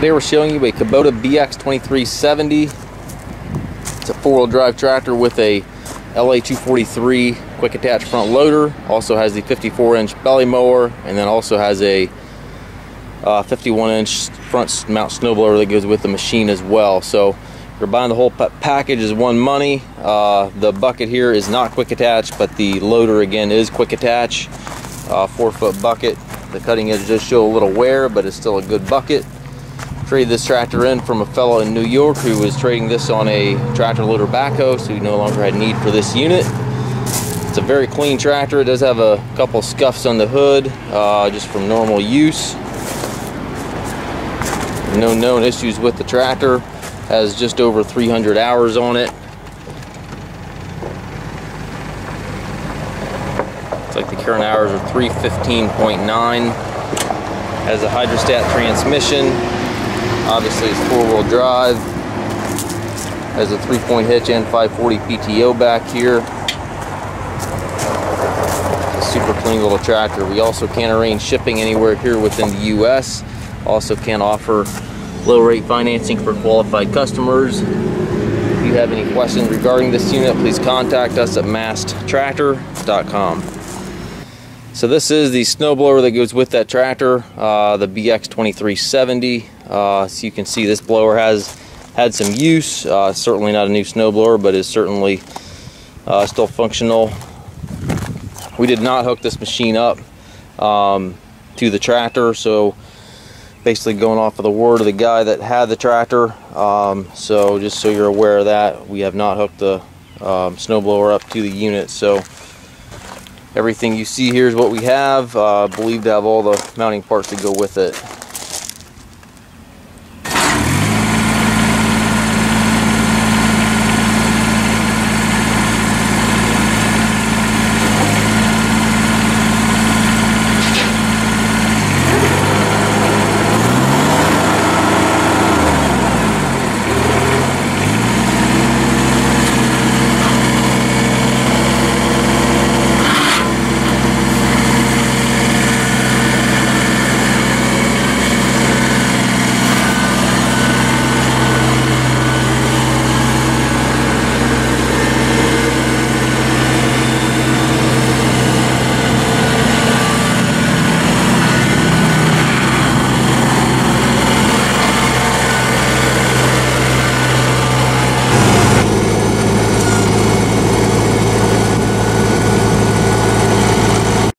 Today we're showing you a Kubota BX2370. It's a four-wheel drive tractor with a LA 243 quick attach front loader. Also has the 54-inch belly mower, and then also has a 51-inch front mount snowblower that goes with the machine as well. So you're buying the whole package is one money. The bucket here is not quick attach, but the loader again is quick attach. 4-foot bucket. The cutting edge does show a little wear, but it's still a good bucket. Traded this tractor in from a fellow in New York who was trading this on a tractor loader backhoe, so he no longer had need for this unit. It's a very clean tractor. It does have a couple scuffs on the hood just from normal use. No known issues with the tractor. Has just over 300 hours on it. It's like the current hours are 315.9. Has a hydrostat transmission. Obviously it's four-wheel drive, has a 3-point hitch and 540 PTO back here. It's a super clean little tractor. We also can't arrange shipping anywhere here within the U.S. Also can offer low-rate financing for qualified customers. If you have any questions regarding this unit, please contact us at MastTractor.com. So this is the snowblower that goes with that tractor, the BX2370. So you can see this blower has had some use. Certainly not a new snowblower, but is certainly still functional. We did not hook this machine up to the tractor, so basically going off of the word of the guy that had the tractor. So just so you're aware of that, we have not hooked the snowblower up to the unit. So everything you see here is what we have. I believe to have all the mounting parts to go with it.